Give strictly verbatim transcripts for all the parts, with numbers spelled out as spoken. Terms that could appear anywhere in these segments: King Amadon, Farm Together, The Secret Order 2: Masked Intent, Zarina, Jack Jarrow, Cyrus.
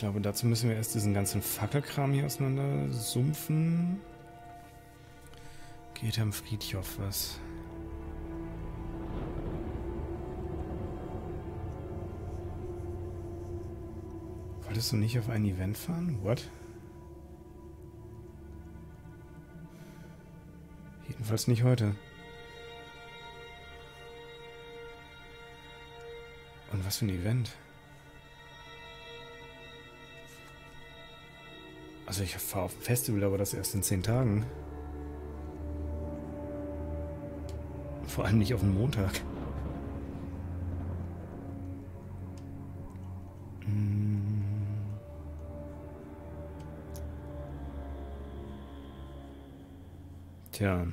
glaube, dazu müssen wir erst diesen ganzen Fackelkram hier auseinander sumpfen. Geht am Friedhof was. Wolltest du nicht auf ein Event fahren? What? Jedenfalls nicht heute. Und was für ein Event? Also ich fahre auf ein Festival, aber das erst in zehn Tagen. Vor allem nicht auf den Montag. Tja.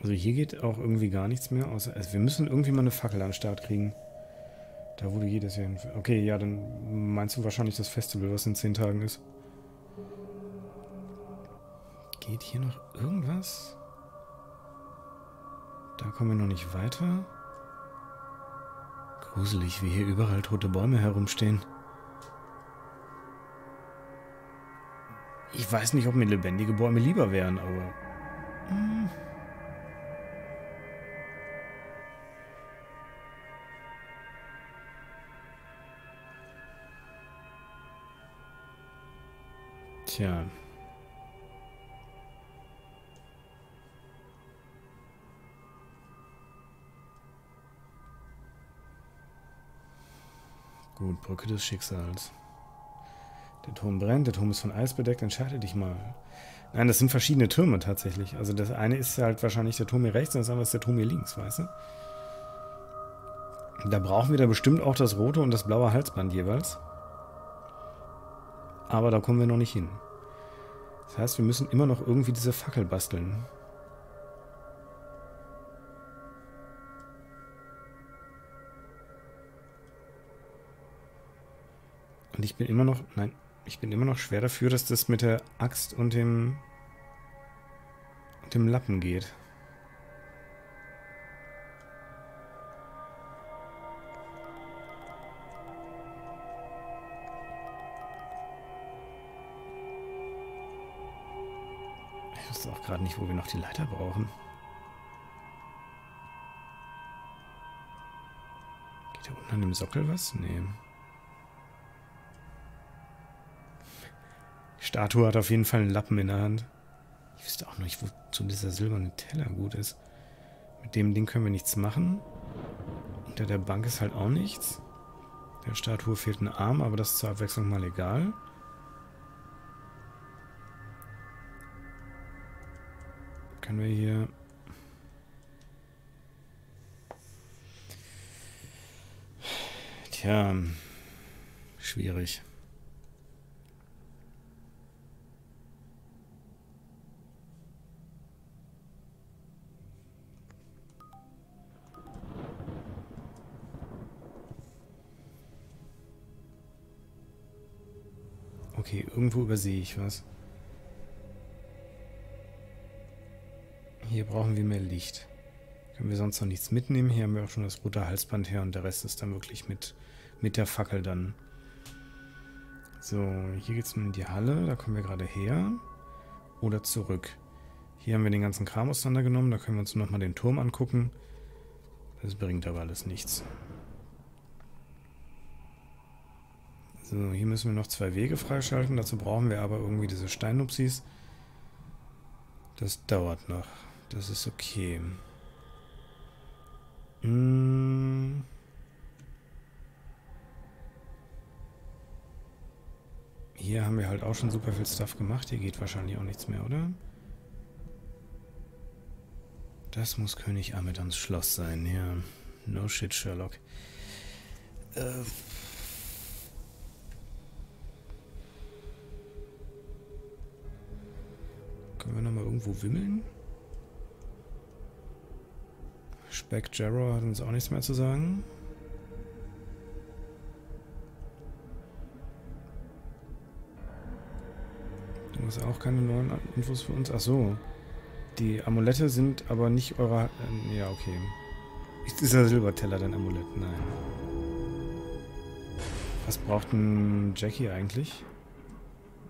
Also hier geht auch irgendwie gar nichts mehr, außer... Also wir müssen irgendwie mal eine Fackel an den Start kriegen. Da wurde jedes Jahr... Okay, ja, dann meinst du wahrscheinlich das Festival, was in zehn Tagen ist. Geht hier noch irgendwas? Da kommen wir noch nicht weiter. Gruselig, wie hier überall tote Bäume herumstehen. Ich weiß nicht, ob mir lebendige Bäume lieber wären, aber... Hm. Tja... Gut, Brücke des Schicksals. Der Turm brennt, der Turm ist von Eis bedeckt, entscheide dich mal. Nein, das sind verschiedene Türme tatsächlich. Also das eine ist halt wahrscheinlich der Turm hier rechts und das andere ist der Turm hier links, weißt du? Da brauchen wir da bestimmt auch das rote und das blaue Halsband jeweils. Aber da kommen wir noch nicht hin. Das heißt, wir müssen immer noch irgendwie diese Fackel basteln. Und ich bin immer noch, nein, ich bin immer noch schwer dafür, dass das mit der Axt und dem, und dem Lappen geht. Ich wusste auch gerade nicht, wo wir noch die Leiter brauchen. Geht da unten an dem Sockel was? Nee. Statue hat auf jeden Fall einen Lappen in der Hand. Ich wüsste auch nicht, wozu dieser silberne Teller gut ist. Mit dem Ding können wir nichts machen. Unter der Bank ist halt auch nichts. Der Statue fehlt ein Arm, aber das ist zur Abwechslung mal egal. Können wir hier... Tja, schwierig. Okay, irgendwo übersehe ich was. Hier brauchen wir mehr Licht. Können wir sonst noch nichts mitnehmen? Hier haben wir auch schon das rote Halsband her und der Rest ist dann wirklich mit, mit der Fackel dann. So, hier geht es nun in die Halle. Da kommen wir gerade her. Oder zurück. Hier haben wir den ganzen Kram auseinandergenommen. Da können wir uns nochmal den Turm angucken. Das bringt aber alles nichts. So, hier müssen wir noch zwei Wege freischalten. Dazu brauchen wir aber irgendwie diese Steinupsis. Das dauert noch. Das ist okay. Hm. Hier haben wir halt auch schon super viel Stuff gemacht. Hier geht wahrscheinlich auch nichts mehr, oder? Das muss König Amadons Schloss sein, ja. No shit, Sherlock. Äh... Können wir nochmal irgendwo wimmeln? Jack Jarrow hat uns auch nichts mehr zu sagen. Du hast auch keine neuen Infos für uns. Ach so. Die Amulette sind aber nicht eurer... Äh, ja, okay. Ist dieser Silberteller dein Amulett? Nein. Was braucht ein Jackie eigentlich?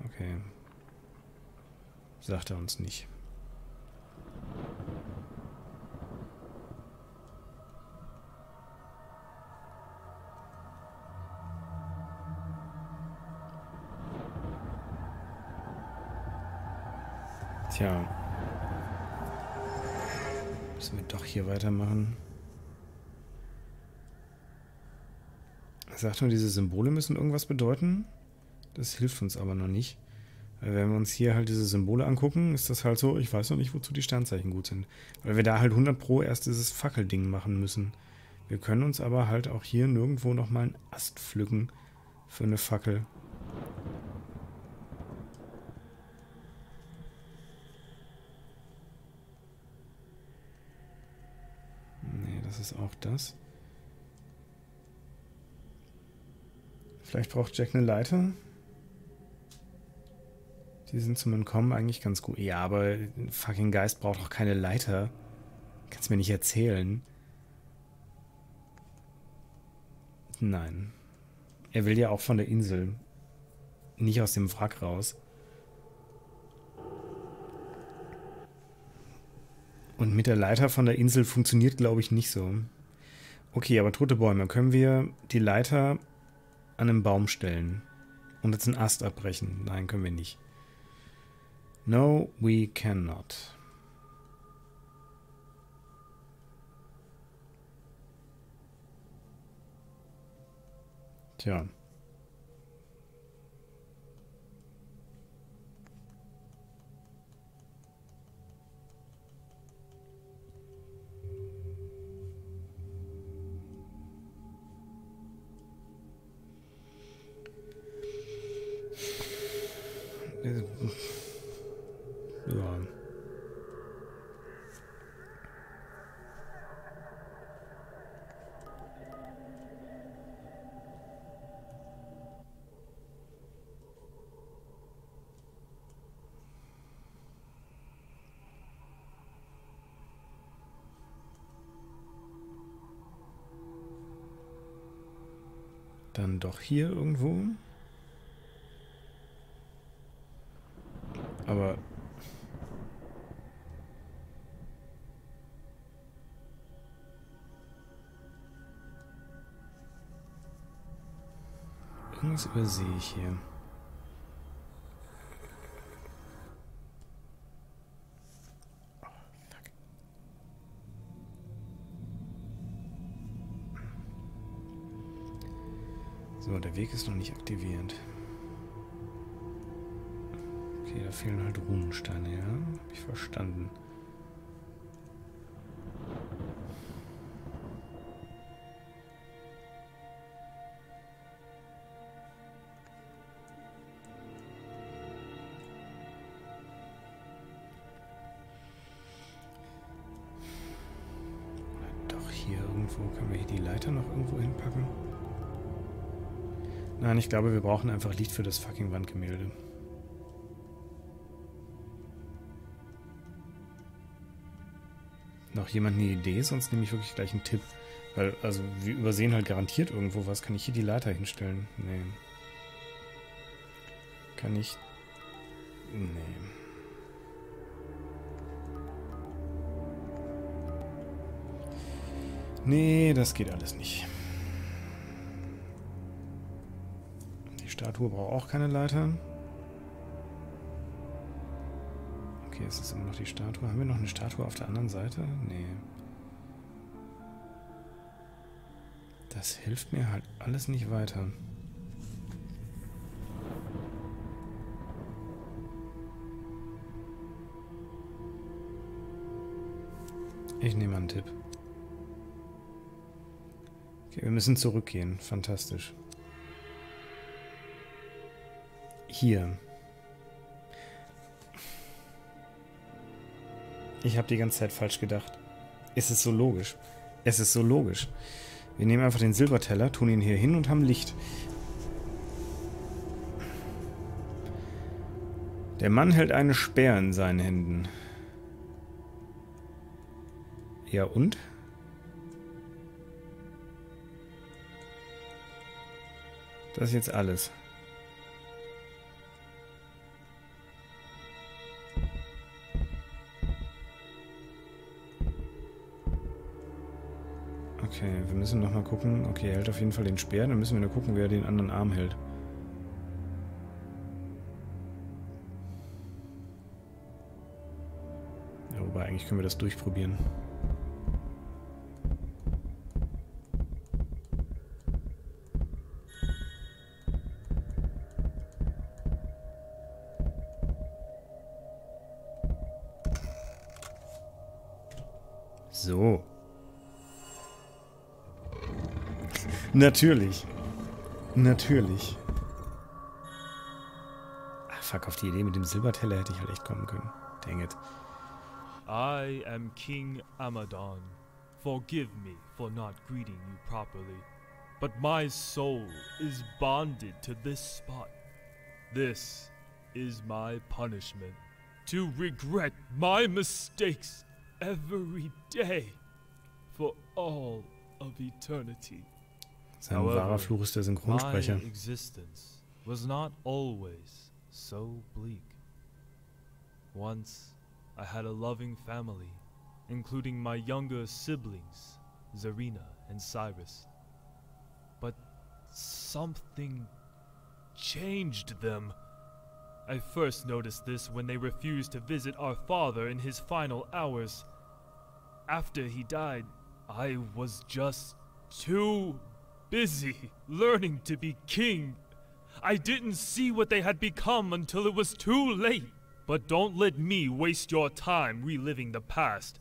Okay. Sagt er uns nicht. Tja. Müssen wir doch hier weitermachen. Er sagt nur, diese Symbole müssen irgendwas bedeuten. Das hilft uns aber noch nicht. Weil wenn wir uns hier halt diese Symbole angucken, ist das halt so, ich weiß noch nicht, wozu die Sternzeichen gut sind. Weil wir da halt hundert Pro erst dieses Fackelding machen müssen. Wir können uns aber halt auch hier nirgendwo nochmal einen Ast pflücken für eine Fackel. Ist auch das. Vielleicht braucht Jack eine Leiter. Die sind zum Entkommen eigentlich ganz gut. Ja, aber ein fucking Geist braucht auch keine Leiter. Kannst mir nicht erzählen. Nein. Er will ja auch von der Insel. Nicht aus dem Wrack raus. Und mit der Leiter von der Insel funktioniert, glaube ich, nicht so. Okay, aber tote Bäume. Können wir die Leiter an einen Baum stellen? Und jetzt einen Ast abbrechen? Nein, können wir nicht. No, we cannot. Tja. Ja. Dann doch hier irgendwo. Aber irgendwas übersehe ich hier. Oh, fuck. So, der Weg ist noch nicht aktiviert. Okay, da fehlen halt Runensteine, ja? Hab ich verstanden. Oder doch hier irgendwo. Können wir hier die Leiter noch irgendwo hinpacken? Nein, ich glaube, wir brauchen einfach Licht für das fucking Wandgemälde. Noch jemand eine Idee? Sonst nehme ich wirklich gleich einen Tipp. Weil, also, wir übersehen halt garantiert irgendwo was. Kann ich hier die Leiter hinstellen? Nee. Kann ich... Nee. Nee, das geht alles nicht. Die Statue braucht auch keine Leiter. Okay, es ist immer noch die Statue. Haben wir noch eine Statue auf der anderen Seite? Nee. Das hilft mir halt alles nicht weiter. Ich nehme einen Tipp. Okay, wir müssen zurückgehen. Fantastisch. Hier. Ich habe die ganze Zeit falsch gedacht. Es ist so logisch. Es ist so logisch. Wir nehmen einfach den Silberteller, tun ihn hier hin und haben Licht. Der Mann hält einen Speer in seinen Händen. Ja und? Das ist jetzt alles. Okay, wir müssen nochmal gucken. Okay, er hält auf jeden Fall den Speer. Dann müssen wir nur gucken, wie er den anderen Arm hält. Ja, wobei, eigentlich können wir das durchprobieren. So. Natürlich. Natürlich. Ach, fuck, auf die Idee mit dem Silberteller hätte ich halt echt kommen können. Dang it. I am King Amadon. Forgive me for not greeting you properly. But my soul is bonded to this spot. This is my punishment. To regret my mistakes every day. For all of eternity. Sein wahrer Fluch ist der Synchronsprecher. My existence was not always so bleak. Once I had a loving family, including my younger siblings, Zarina and Cyrus. But something changed them. I first noticed this when they refused to visit our father in his final hours. After he died, I was just too busy learning to be king. I didn't see what they had become until it was too late. But don't let me waste your time reliving the past.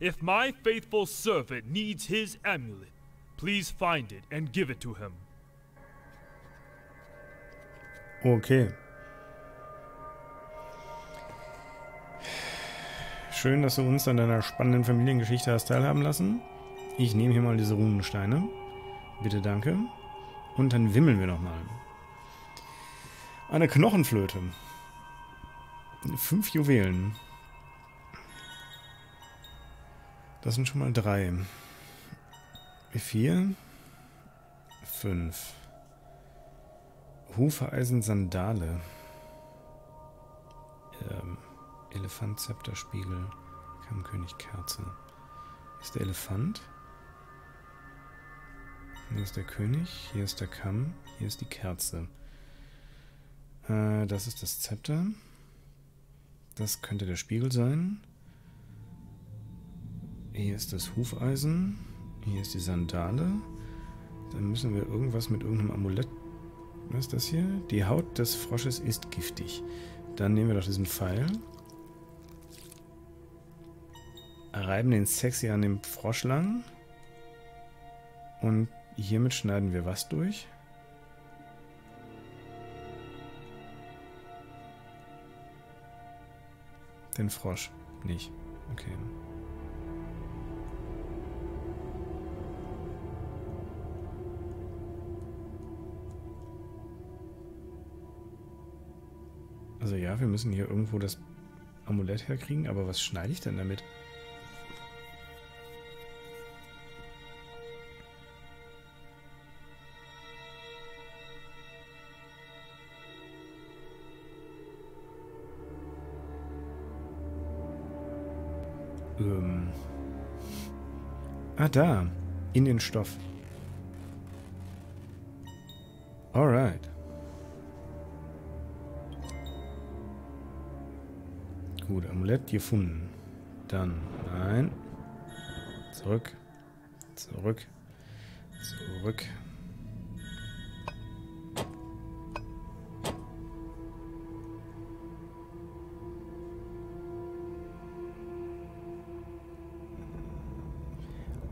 If my faithful servant needs his amulet, please find it and give it to him. Okay. Schön, dass du uns an deiner spannenden Familiengeschichte hast teilhaben lassen. Ich nehme hier mal diese Runensteine. Bitte, danke. Und dann wimmeln wir nochmal. Eine Knochenflöte. Fünf Juwelen. Das sind schon mal drei. Vier. Fünf. Hufeisen-Sandale. Ähm, Elefant-Zepterspiegel. Kammkönig-Kerze. Ist der Elefant? Hier ist der König, hier ist der Kamm, hier ist die Kerze. Äh, das ist das Zepter. Das könnte der Spiegel sein. Hier ist das Hufeisen. Hier ist die Sandale. Dann müssen wir irgendwas mit irgendeinem Amulett... Was ist das hier? Die Haut des Frosches ist giftig. Dann nehmen wir doch diesen Pfeil. Reiben den Sexy an dem Frosch lang. Und... hiermit schneiden wir was durch? Den Frosch nicht. Okay. Also ja, wir müssen hier irgendwo das Amulett herkriegen, aber was schneide ich denn damit? Ähm. Ah, da. In den Stoff. Alright. Gut, Amulett gefunden. Dann. Nein. Zurück. Zurück. Zurück.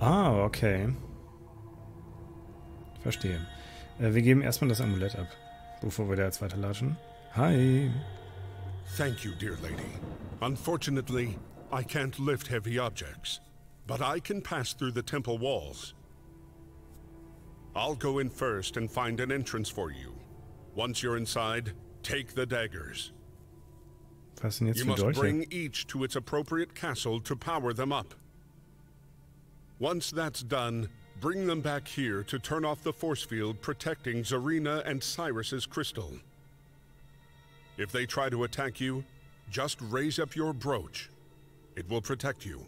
Ah, okay. Verstehe. Äh, wir geben erstmal das Amulett ab, bevor wir da jetzt weiterlatschen. Hi. Thank you, dear lady. Unfortunately, I can't lift heavy objects, but I can pass through the temple walls. I'll go in first and find an entrance for you. Once you're inside, take the daggers. Was sind jetzt die Dolche? You must bring each to its appropriate castle to power them up. Once that's done, bring them back here to turn off the force field protecting Zarina and Cyrus's crystal. If they try to attack you, just raise up your brooch. It will protect you.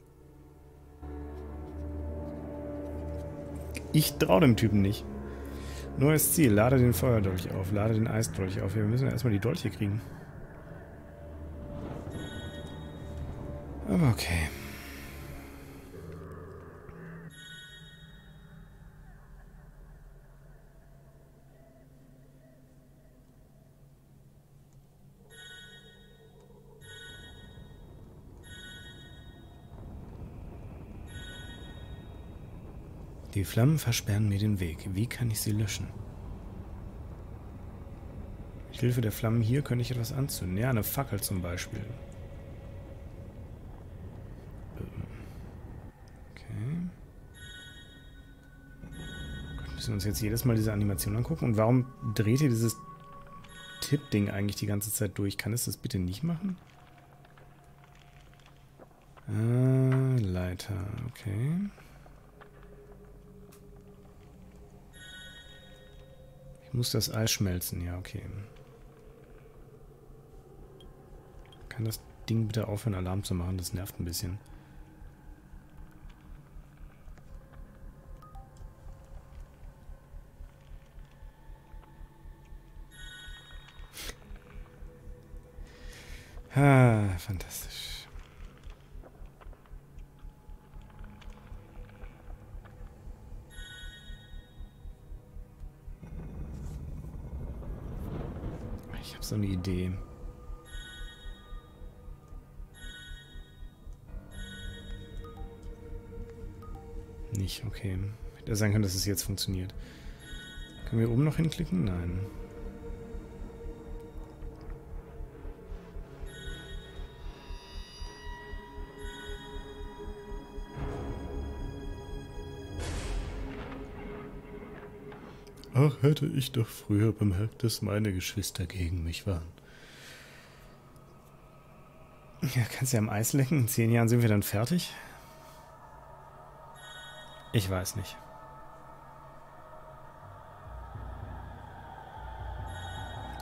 Ich traue dem Typen nicht. Neues Ziel, lade den Feuerdolch auf, lade den Eisdolch auf. Wir müssen erstmal die Dolche kriegen. Aber okay. Die Flammen versperren mir den Weg. Wie kann ich sie löschen? Mit Hilfe der Flammen hier könnte ich etwas anzünden. Ja, eine Fackel zum Beispiel. Okay. Gott, müssen wir uns jetzt jedes Mal diese Animation angucken? Und warum dreht ihr dieses Tipp-Ding eigentlich die ganze Zeit durch? Kann es das bitte nicht machen? Ah, Leiter. Okay. Muss das Eis schmelzen? Ja, okay. Kann das Ding bitte aufhören, Alarm zu machen? Das nervt ein bisschen. Ah, fantastisch. Ich habe so eine Idee. Nicht, okay. Hätte sein können, dass es jetzt funktioniert. Können wir oben noch hinklicken? Nein. Ach, hätte ich doch früher bemerkt, dass meine Geschwister gegen mich waren. Ja, kannst du ja am Eis lecken. In zehn Jahren sind wir dann fertig. Ich weiß nicht.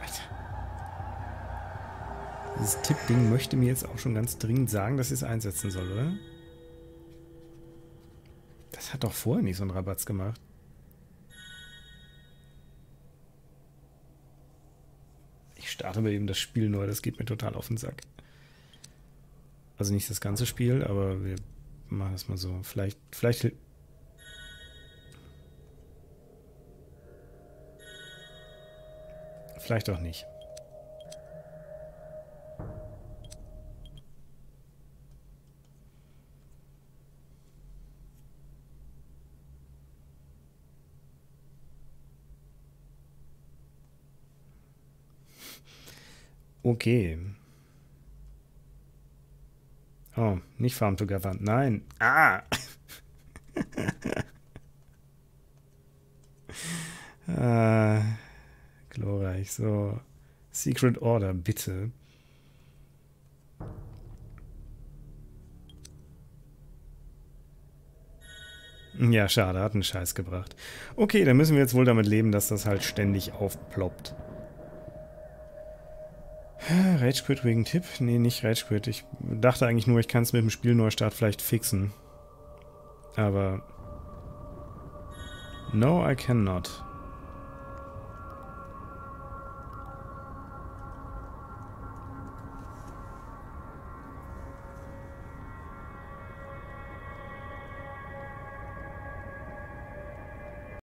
Alter. Dieses Tippding möchte mir jetzt auch schon ganz dringend sagen, dass ich es einsetzen soll, oder? Das hat doch vorher nicht so einen Rabatz gemacht. Starte mir eben das Spiel neu, das geht mir total auf den Sack. Also nicht das ganze Spiel, aber wir machen das mal so. Vielleicht, vielleicht... Vielleicht auch nicht. Okay. Oh, nicht Farm Together. Nein. Ah! ah. Glorreich. So. Secret Order, bitte. Ja, schade. Hat einen Scheiß gebracht. Okay, dann müssen wir jetzt wohl damit leben, dass das halt ständig aufploppt. Rage Quit wegen Tipp? Nee, nicht Rage Quit. Ich dachte eigentlich nur, ich kann es mit dem Spielneustart vielleicht fixen. Aber... No, I cannot.